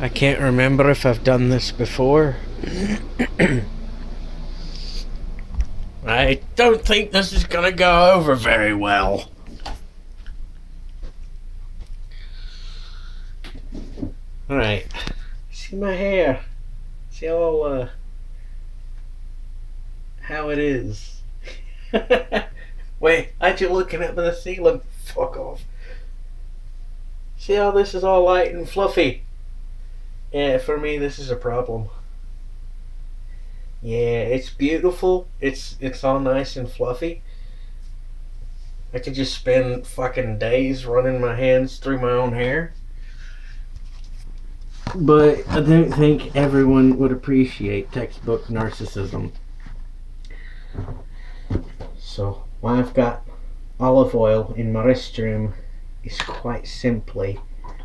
I can't remember if I've done this before. I don't think this is gonna go over very well. Alright, see my hair? See how it is. Wait, aren't you looking at the ceiling? Fuck off. See how this is all light and fluffy? Yeah, for me this is a problem. Yeah, it's beautiful. It's all nice and fluffy. I could just spend fucking days running my hands through my own hair. But I don't think everyone would appreciate textbook narcissism. So, why I've got olive oil in my restroom is quite simply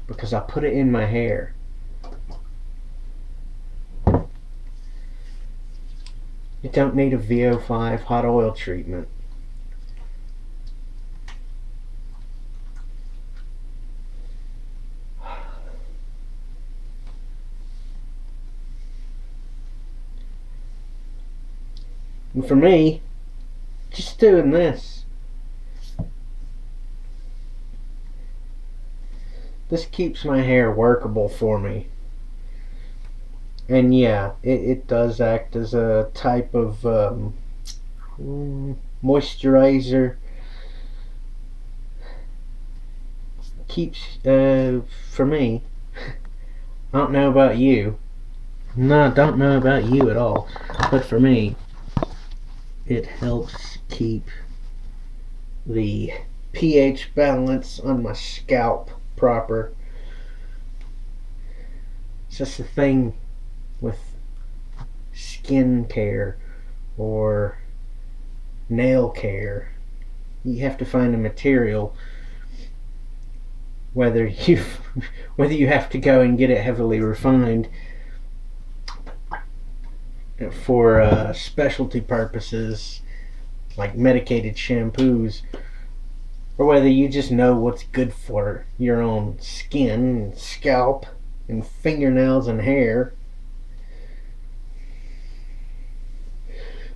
because I put it in my hair. You don't need a VO5 hot oil treatment. And for me, just doing this. This keeps my hair workable for me. And yeah, it does act as a type of moisturizer. Keeps, for me, I don't know about you. No, I don't know about you at all. But for me, it helps keep the pH balance on my scalp proper. It's just the thing with skin care or nail care, you have to find a material, whether you have to go and get it heavily refined for specialty purposes like medicated shampoos, or whether you just know what's good for your own skin and scalp and fingernails and hair.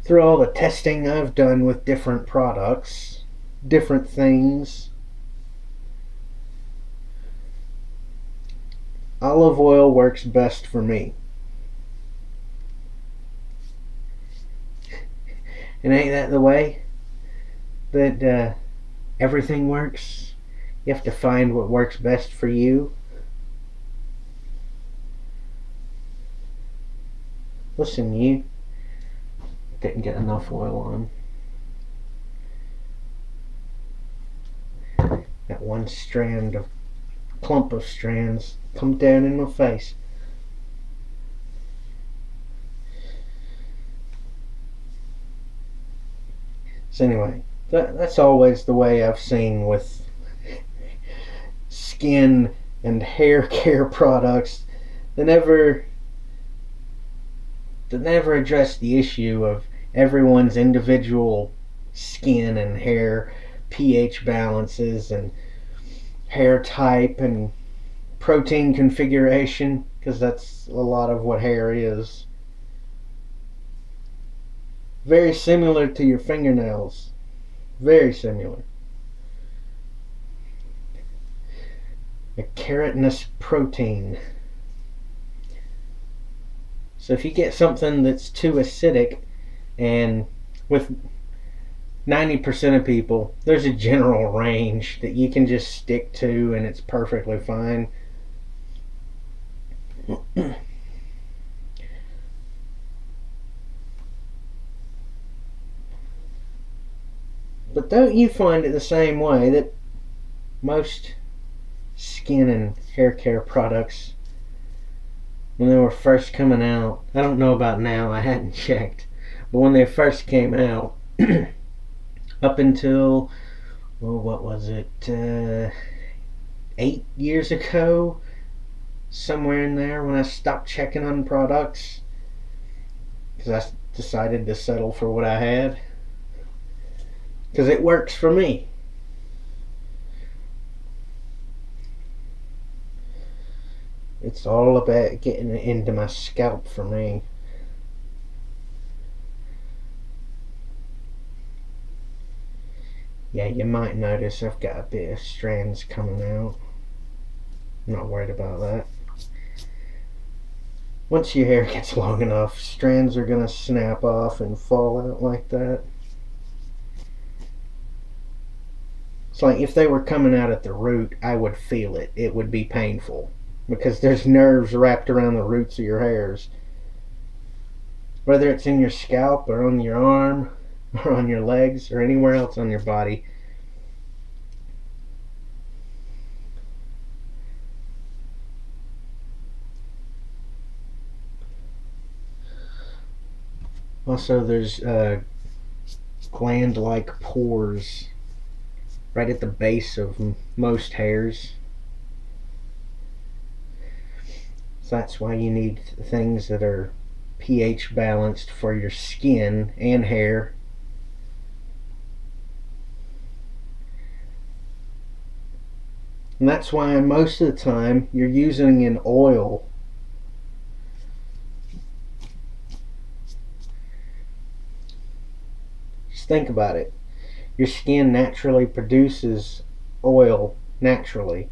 Through all the testing I've done with different products, different things, olive oil works best for me. And ain't that the way that everything works? You have to find what works best for you. Listen, you didn't get enough oil on. That one strand of clump of strands come down in my face. So anyway, that's always the way I've seen with skin and hair care products. They never address the issue of everyone's individual skin and hair pH balances and hair type and protein configuration, because that's a lot of what hair is. Very similar to your fingernails. Very similar. A keratinous protein. So if you get something that's too acidic, and with 90% of people, there's a general range that you can just stick to and it's perfectly fine. But don't you find it the same way that most skin and hair care products, when they were first coming out, I don't know about now, I hadn't checked, but when they first came out, up until, well, what was it, 8 years ago, somewhere in there, when I stopped checking on products, because I decided to settle for what I had, because it works for me. It's all about getting it into my scalp for me. Yeah, you might notice I've got a bit of strands coming out. I'm not worried about that. Once your hair gets long enough, strands are gonna snap off and fall out like that. It's like if they were coming out at the root, I would feel it. It would be painful because there's nerves wrapped around the roots of your hairs. Whether it's in your scalp or on your arm, or on your legs, or anywhere else on your body. Also, there's gland-like pores right at the base of most hairs. So that's why you need things that are pH balanced for your skin and hair. And that's why most of the time you're using an oil. Just think about it. Your skin naturally produces oil naturally.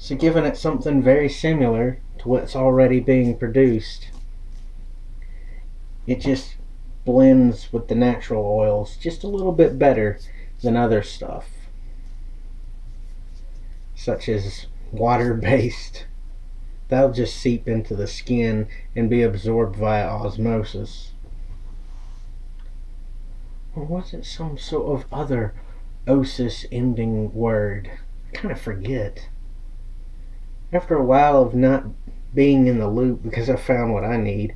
So giving it something very similar to what's already being produced, it just blends with the natural oils just a little bit better than other stuff, such as water-based. That'll just seep into the skin and be absorbed via osmosis. Or was it some sort of other osis ending word? I kind of forget. After a while of not being in the loop because I found what I need,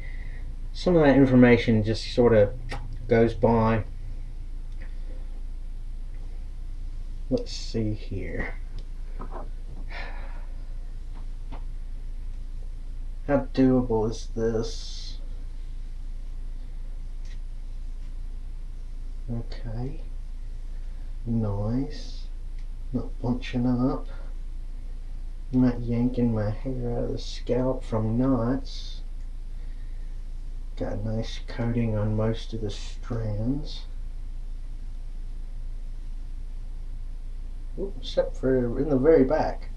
some of that information just sort of goes by. Let's see here. How doable is this? Okay, nice. Not bunching up. I'm not yanking my hair out of the scalp from knots. Got a nice coating on most of the strands. Oops, except for in the very back.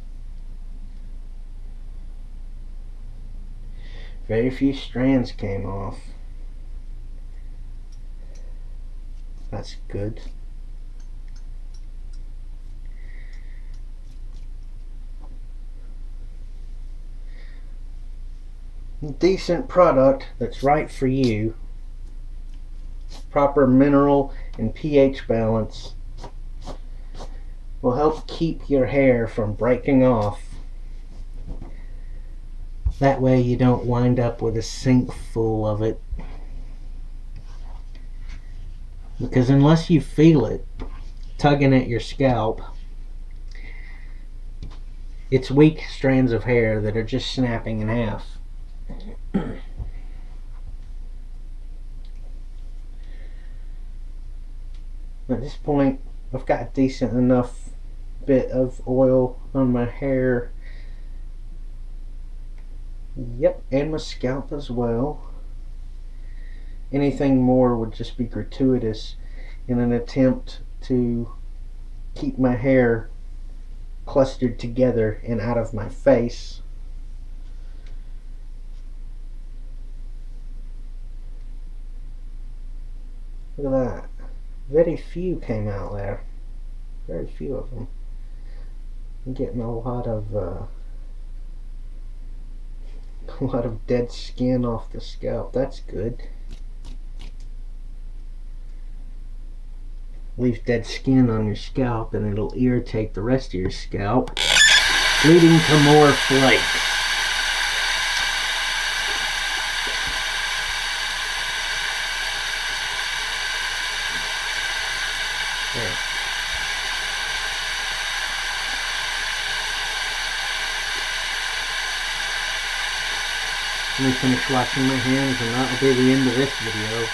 Very few strands came off. That's good. Decent product that's right for you. Proper mineral and pH balance will help keep your hair from breaking off. That way you don't wind up with a sink full of it. Because unless you feel it tugging at your scalp, it's weak strands of hair that are just snapping in half. At this point, I've got a decent enough bit of oil on my hair. Yep, and my scalp as well. Anything more would just be gratuitous in an attempt to keep my hair clustered together and out of my face. Look at that. Very few came out there. Very few of them. I'm getting a lot of dead skin off the scalp. That's good. Leave dead skin on your scalp and it'll irritate the rest of your scalp, leading to more flakes. Let me finish washing my hands and that'll be the end of this video.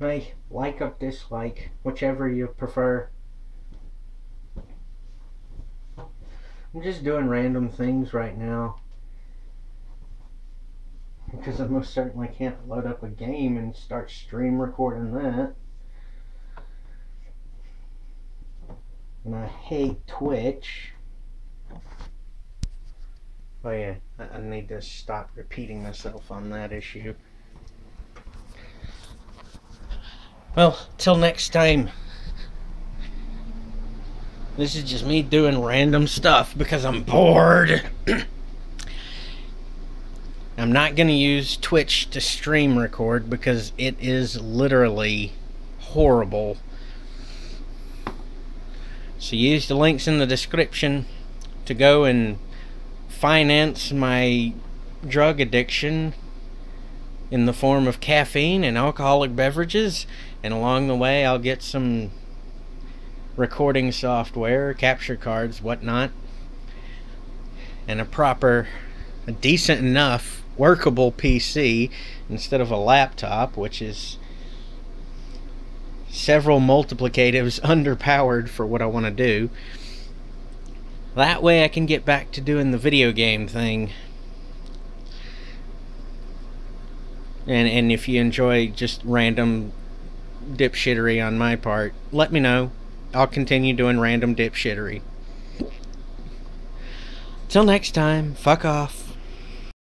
may like or dislike, whichever you prefer. I'm just doing random things right now, because I most certainly can't load up a game and start stream recording that. And I hate Twitch. Oh yeah, I need to stop repeating myself on that issue. Well, till next time. This is just me doing random stuff because I'm bored. I'm not going to use Twitch to stream record because it is literally horrible. So use the links in the description to go and finance my drug addiction in the form of caffeine and alcoholic beverages. And along the way I'll get some recording software, capture cards, whatnot, and a decent enough workable PC instead of a laptop, which is several multiplicatives underpowered for what I want to do. That way I can get back to doing the video game thing. And if you enjoy just random dipshittery on my part, let me know. I'll continue doing random dipshittery. Till next time, fuck off.